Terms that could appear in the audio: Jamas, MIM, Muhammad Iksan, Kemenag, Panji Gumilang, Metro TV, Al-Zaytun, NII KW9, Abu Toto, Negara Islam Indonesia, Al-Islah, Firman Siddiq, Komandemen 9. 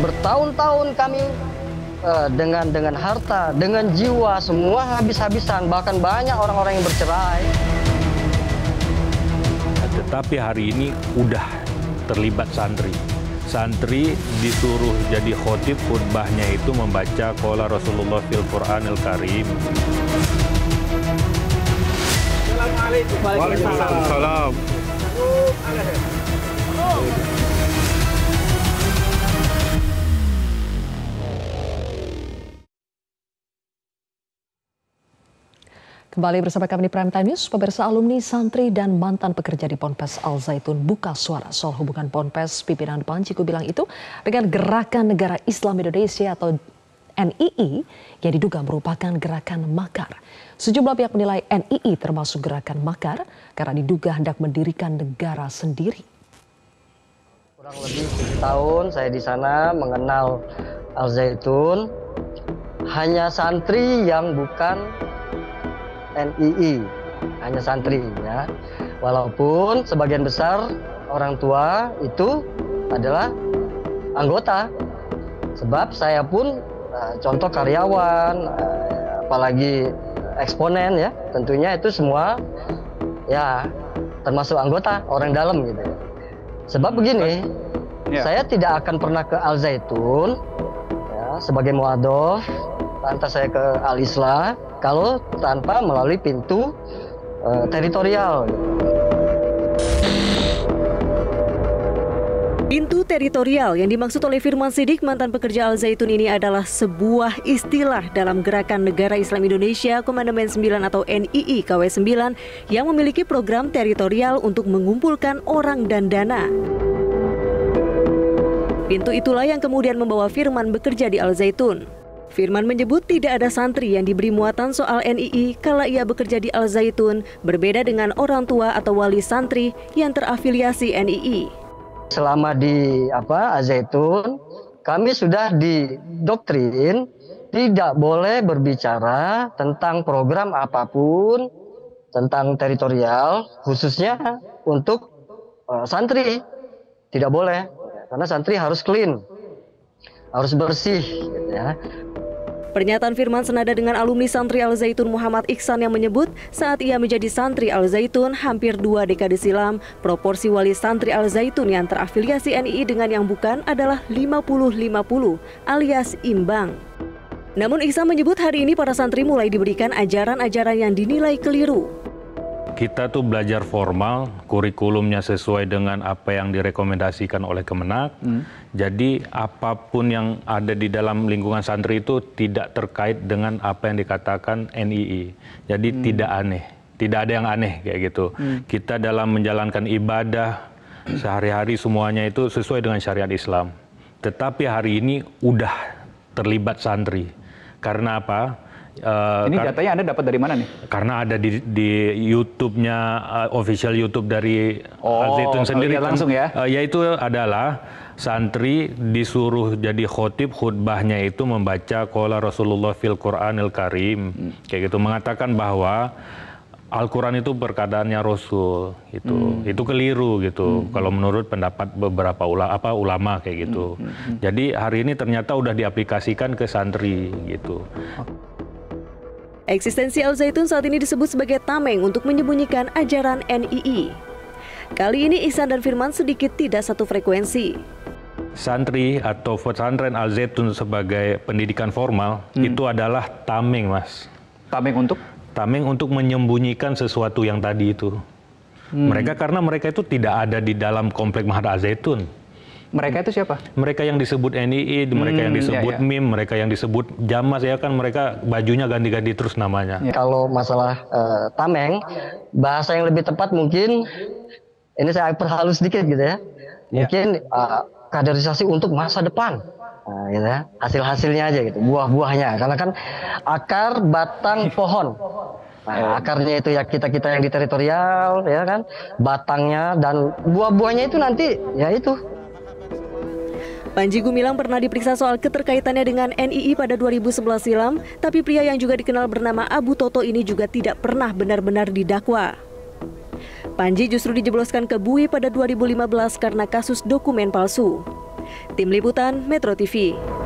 Bertahun-tahun kami dengan harta, dengan jiwa, semua habis-habisan, bahkan banyak orang-orang yang bercerai. Tetapi hari ini udah terlibat santri. Santri disuruh jadi khotib, khutbahnya itu membaca qala Rasulullah fil Qur'anil Karim. Assalamualaikum. Waalaikumsalam. Kembali bersama kami di Prime Time News, pemirsa. Alumni, santri, dan mantan pekerja di Ponpes Al-Zaytun buka suara soal hubungan Ponpes pimpinan Panji Gumilang itu dengan Gerakan Negara Islam Indonesia atau NII yang diduga merupakan gerakan makar. Sejumlah pihak menilai NII termasuk gerakan makar karena diduga hendak mendirikan negara sendiri. Kurang lebih 7 tahun saya di sana mengenal Al-Zaytun, hanya santri yang bukan NII, hanya santri ya. Walaupun sebagian besar orang tua itu adalah anggota. Sebab saya pun contoh karyawan, apalagi eksponen ya, tentunya itu semua ya termasuk anggota orang dalam gitu. Sebab begini, saya tidak akan pernah ke Al-Zaytun ya, sebagai mu'adhof, lantas saya ke Al-Islah kalau tanpa melalui pintu teritorial. Pintu teritorial yang dimaksud oleh Firman Siddiq, mantan pekerja Al-Zaytun ini adalah sebuah istilah dalam Gerakan Negara Islam Indonesia Komandemen 9 atau NII KW9 yang memiliki program teritorial untuk mengumpulkan orang dan dana. Pintu itulah yang kemudian membawa Firman bekerja di Al-Zaytun. Firman menyebut tidak ada santri yang diberi muatan soal NII kala ia bekerja di Al-Zaytun, berbeda dengan orang tua atau wali santri yang terafiliasi NII. Selama di Al-Zaytun, kami sudah didoktrin tidak boleh berbicara tentang program apapun, tentang teritorial, khususnya untuk santri. Tidak boleh, karena santri harus clean, harus bersih ya. Pernyataan Firman senada dengan alumni santri Al-Zaytun Muhammad Iksan yang menyebut saat ia menjadi santri Al-Zaytun hampir 2 dekade silam, proporsi wali santri Al-Zaytun yang terafiliasi NII dengan yang bukan adalah 50-50 alias imbang. Namun Iksan menyebut hari ini para santri mulai diberikan ajaran-ajaran yang dinilai keliru. Kita tuh belajar formal, kurikulumnya sesuai dengan apa yang direkomendasikan oleh Kemenag. Jadi apapun yang ada di dalam lingkungan santri itu tidak terkait dengan apa yang dikatakan NII. Jadi tidak aneh, tidak ada yang aneh kayak gitu. Kita dalam menjalankan ibadah sehari-hari semuanya itu sesuai dengan syariat Islam. Tetapi hari ini udah terlibat santri. Karena apa? Ini datanya Anda dapat dari mana nih? Karena ada di YouTube-nya, official YouTube dari Al-Zaytun sendiri. Langsung ya? Yaitu adalah santri disuruh jadi khotib, khutbahnya itu membaca qala Rasulullah fil Qur'anil Karim. Kayak gitu, mengatakan bahwa Al-Quran itu perkataannya Rasul, gitu. Itu keliru gitu. Kalau menurut pendapat beberapa ulama kayak gitu. Jadi hari ini ternyata udah diaplikasikan ke santri gitu. Eksistensi Al-Zaytun saat ini disebut sebagai tameng untuk menyembunyikan ajaran NII. Kali ini Ihsan dan Firman sedikit tidak satu frekuensi. Santri atau pesantren Al-Zaytun sebagai pendidikan formal itu adalah tameng, Mas. Tameng untuk? Tameng untuk menyembunyikan sesuatu yang tadi itu. Karena mereka itu tidak ada di dalam komplek Mahad Al-Zaytun. Mereka itu siapa? Mereka yang disebut NII, mereka yang disebut MIM, mereka yang disebut Jamas, ya kan mereka bajunya ganti-ganti terus namanya. Kalau masalah tameng, bahasa yang lebih tepat mungkin, ini saya perhalus sedikit gitu ya, mungkin kaderisasi untuk masa depan. Nah, gitu ya. Hasil-hasilnya aja gitu, buah-buahnya, karena kan akar, batang, pohon. Nah, akarnya itu ya kita-kita yang di teritorial, ya kan, batangnya dan buah-buahnya itu nanti, ya itu. Panji Gumilang pernah diperiksa soal keterkaitannya dengan NII pada 2011 silam, tapi pria yang juga dikenal bernama Abu Toto ini juga tidak pernah benar-benar didakwa. Panji justru dijebloskan ke BUI pada 2015 karena kasus dokumen palsu. Tim Liputan Metro TV.